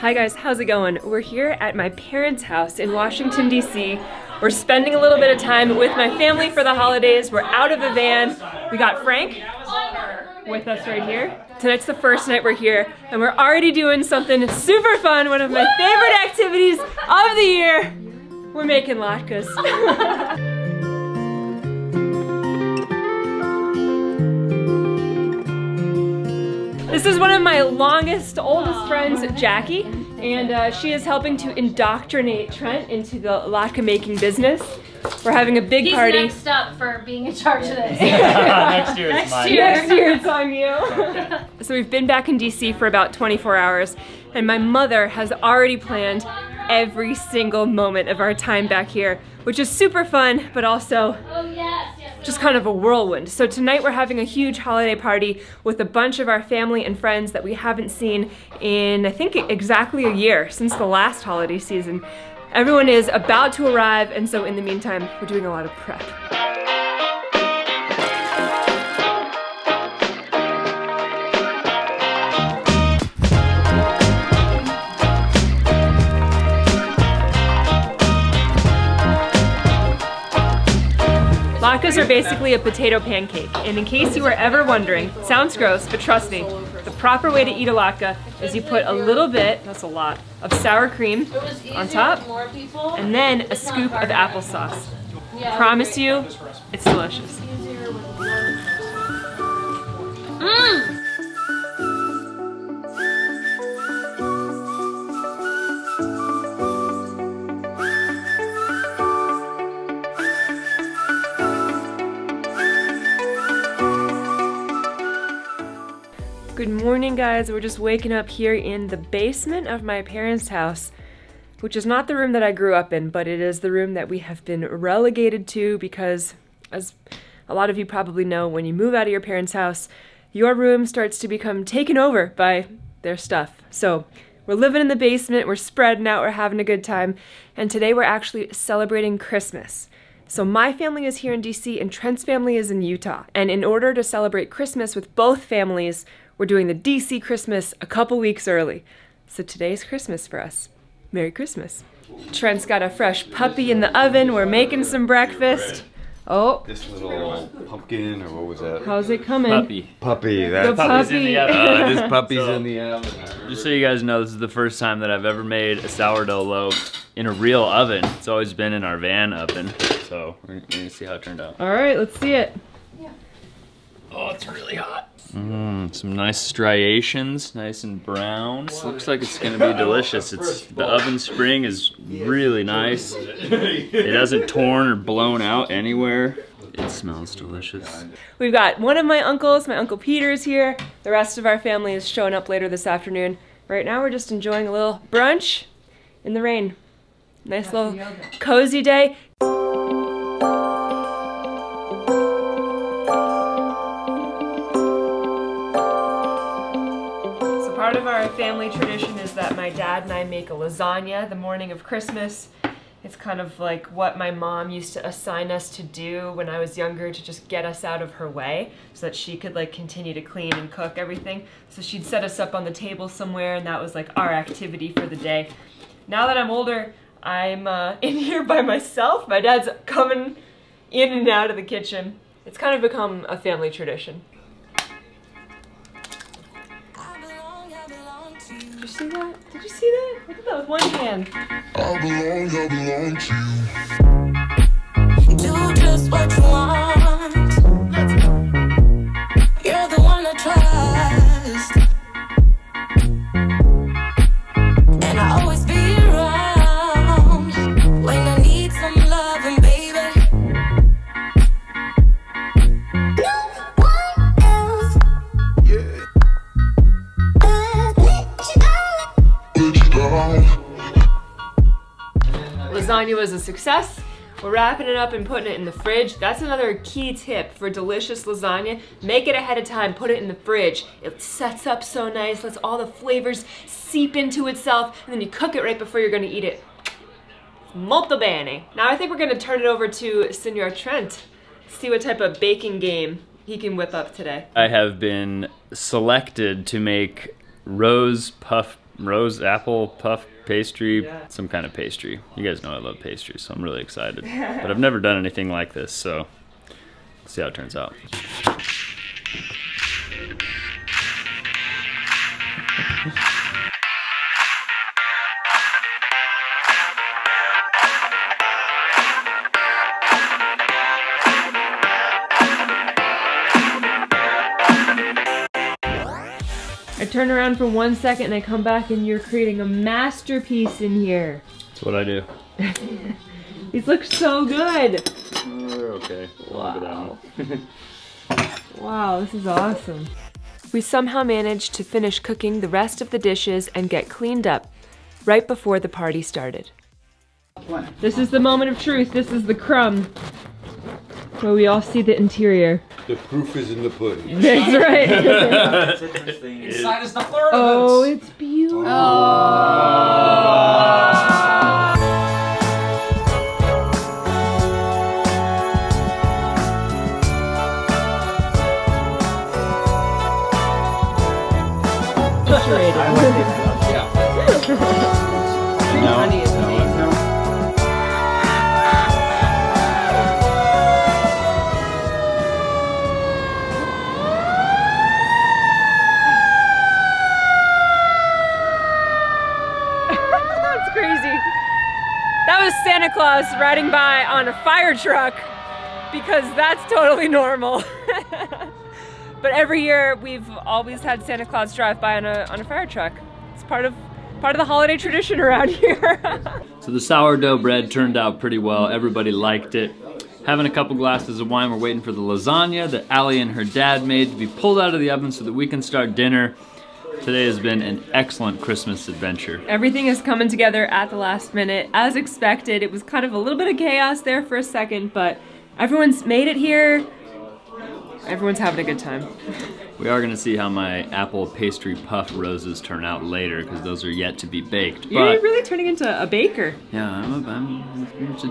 Hi guys, how's it going? We're here at my parents' house in Washington, D.C. We're spending a little bit of time with my family for the holidays. We're out of the van. We got Frank with us right here. Tonight's the first night we're here, and we're already doing something super fun, one of my favorite activities of the year. We're making latkes. This is one of my longest, oldest friends, Jackie, and she is helping to indoctrinate Trent into the latke making business. We're having a big party. He's next up for being in charge of this. Next year it's on you. Okay. So we've been back in DC for about 24 hours, and my mother has already planned every single moment of our time back here, which is super fun, but also just kind of a whirlwind. So tonight we're having a huge holiday party with a bunch of our family and friends that we haven't seen in, I think, exactly a year since the last holiday season. Everyone is about to arrive, and so in the meantime, we're doing a lot of prep. Latkes are basically a potato pancake, and in case you were ever wondering, sounds gross, but trust me, the proper way to eat a latke is you put a little bit, that's a lot, of sour cream on top, and then a scoop of applesauce. I promise you, it's delicious. Mmm! Good morning, guys. We're just waking up here in the basement of my parents' house, which is not the room that I grew up in, but it is the room that we have been relegated to because, as a lot of you probably know, when you move out of your parents' house, your room starts to become taken over by their stuff. So we're living in the basement, we're spreading out, we're having a good time, and today we're actually celebrating Christmas. So my family is here in DC and Trent's family is in Utah. And in order to celebrate Christmas with both families, we're doing the DC Christmas a couple weeks early. So today's Christmas for us. Merry Christmas. Trent's got a fresh puppy in the oven. We're making some breakfast. Oh. This little pumpkin, or what was that? How's it coming? Puppy. Puppy. That's the puppy. In the oven. This puppy's in the oven. Just so you guys know, this is the first time that I've ever made a sourdough loaf in a real oven. It's always been in our van oven. So we're gonna see how it turned out. All right, let's see it. Yeah. Oh, it's really hot. Some nice striations, nice and brown. This looks like it's gonna be delicious. It's the oven spring is really nice. It hasn't torn or blown out anywhere. It smells delicious. We've got one of my uncles, my Uncle Peter, is here. The rest of our family is showing up later this afternoon. Right now we're just enjoying a little brunch in the rain. Nice little cozy day. Part of our family tradition is that my dad and I make a lasagna the morning of Christmas. It's kind of like what my mom used to assign us to do when I was younger to just get us out of her way so that she could like continue to clean and cook everything. So she'd set us up on the table somewhere and that was like our activity for the day. Now that I'm older, I'm in here by myself. My dad's coming in and out of the kitchen. It's kind of become a family tradition. Did you see that? Did you see that? Look at that with one hand. I belong to you. Do just what you want. You're the one I trust. And I always be around when I need some loving, baby. No one else. Yeah. Lasagna was a success. We're wrapping it up and putting it in the fridge. That's another key tip for delicious lasagna. Make it ahead of time, put it in the fridge. It sets up so nice, lets all the flavors seep into itself, and then you cook it right before you're gonna eat it. Molto bene. Now I think we're gonna turn it over to Senor Trent, see what type of baking game he can whip up today. I have been selected to make rose puff rose apple puff pastry, some kind of pastry. You guys know I love pastry, so I'm really excited. But I've never done anything like this, so let's see how it turns out. I turn around for 1 second and I come back and you're creating a masterpiece in here. That's what I do. These look so good. Oh, they're okay. Wow. Wow, this is awesome. We somehow managed to finish cooking the rest of the dishes and get cleaned up right before the party started. This is the moment of truth. This is the crumb where we all see the interior. The proof is in the pudding. That's right. Inside is the floribus. Oh, it's beautiful. Oh. Santa Claus riding by on a fire truck, because that's totally normal. But every year we've always had Santa Claus drive by on a fire truck. It's part of the holiday tradition around here. So the sourdough bread turned out pretty well. Everybody liked it. Having a couple glasses of wine, we're waiting for the lasagna that Allie and her dad made to be pulled out of the oven so that we can start dinner. Today has been an excellent Christmas adventure. Everything is coming together at the last minute. As expected, it was kind of a little bit of chaos there for a second, but everyone's made it here. Everyone's having a good time. We are gonna see how my apple pastry puff roses turn out later, because those are yet to be baked. You're really turning into a baker. Yeah, I'm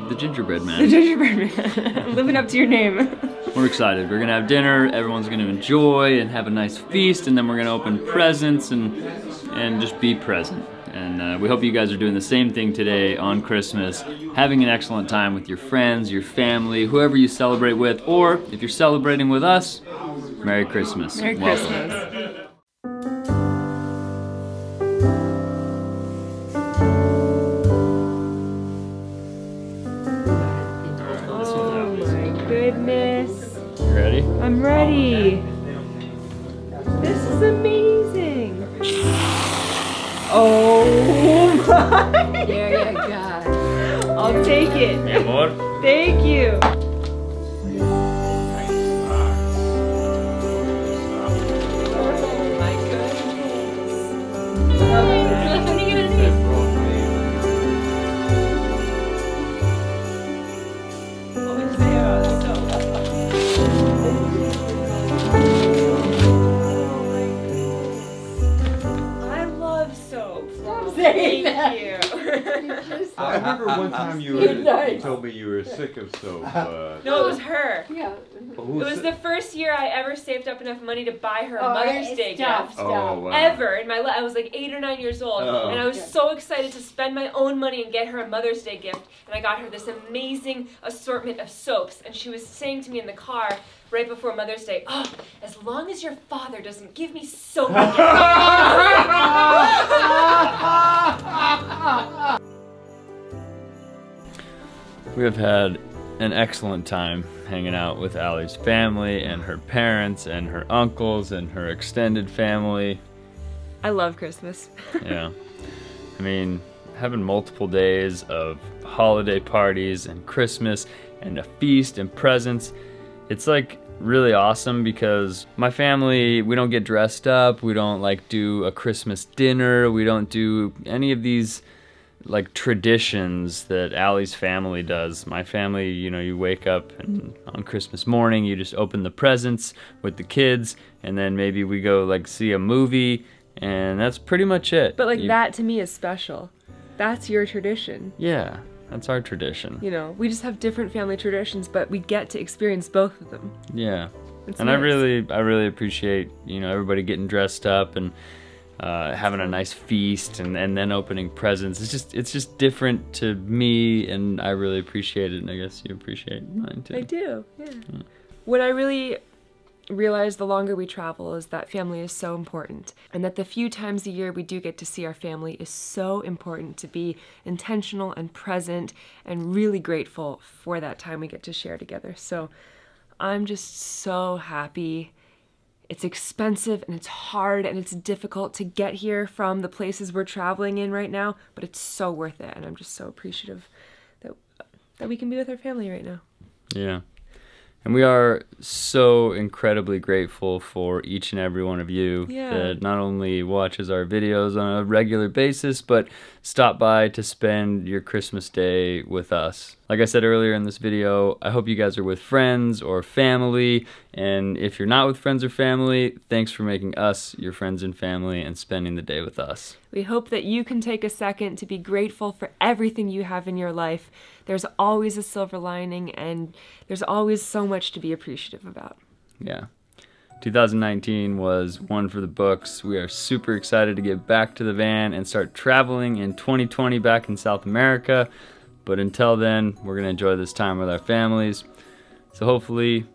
the gingerbread man. The gingerbread man. I'm living up to your name. We're excited. We're gonna have dinner, everyone's gonna enjoy and have a nice feast, and then we're gonna open presents and just be present. And we hope you guys are doing the same thing today on Christmas, having an excellent time with your friends, your family, whoever you celebrate with, or if you're celebrating with us, Merry Christmas. Merry Christmas. I'm ready. This is amazing. Oh my. There you go. I'll take it. Thank you. Oh my goodness. What are you going to do? I remember one time you told me you were sick of soap. No, it was her. Yeah. It was the first year I ever saved up enough money to buy her a Mother's Day gift. Oh, wow. Ever in my life. I was like 8 or 9 years old, and I was so excited to spend my own money and get her a Mother's Day gift. And I got her this amazing assortment of soaps, and she was saying to me in the car right before Mother's Day, "Oh, as long as your father doesn't give me soap again." We have had an excellent time hanging out with Allie's family and her parents and her uncles and her extended family. I love Christmas. Yeah. I mean, having multiple days of holiday parties and Christmas and a feast and presents, it's like really awesome, because my family, we don't get dressed up, we don't like do a Christmas dinner, we don't do any of these like traditions that Allie's family does. My family, you know, you wake up and on Christmas morning you just open the presents with the kids, and then maybe we go like see a movie, and that's pretty much it. But like that to me is special. That's your tradition. Yeah, that's our tradition. You know, we just have different family traditions, but we get to experience both of them. Yeah, it's nice. I really appreciate, you know, everybody getting dressed up and having a nice feast and then opening presents. It's just different to me, and I really appreciate it, and I guess you appreciate mine too. I do, yeah. What I really realize the longer we travel is that family is so important, and that the few times a year we do get to see our family is so important to be intentional and present and really grateful for that time we get to share together. So I'm just so happy. It's expensive and it's hard and it's difficult to get here from the places we're traveling in right now, but it's so worth it, and I'm just so appreciative that we can be with our family right now. Yeah. And we are so incredibly grateful for each and every one of you that not only watches our videos on a regular basis, but stop by to spend your Christmas day with us. Like I said earlier in this video, I hope you guys are with friends or family. And if you're not with friends or family, thanks for making us your friends and family and spending the day with us. We hope that you can take a second to be grateful for everything you have in your life. There's always a silver lining, and there's always so much to be appreciative about. Yeah. 2019 was one for the books. We are super excited to get back to the van and start traveling in 2020 back in South America. But until then, we're going to enjoy this time with our families. So hopefully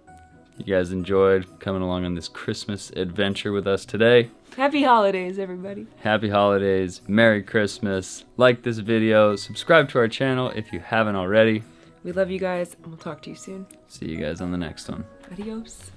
you guys enjoyed coming along on this Christmas adventure with us today. Happy holidays, everybody. Happy holidays. Merry Christmas. Like this video. Subscribe to our channel if you haven't already. We love you guys, and we'll talk to you soon. See you guys on the next one. Adios.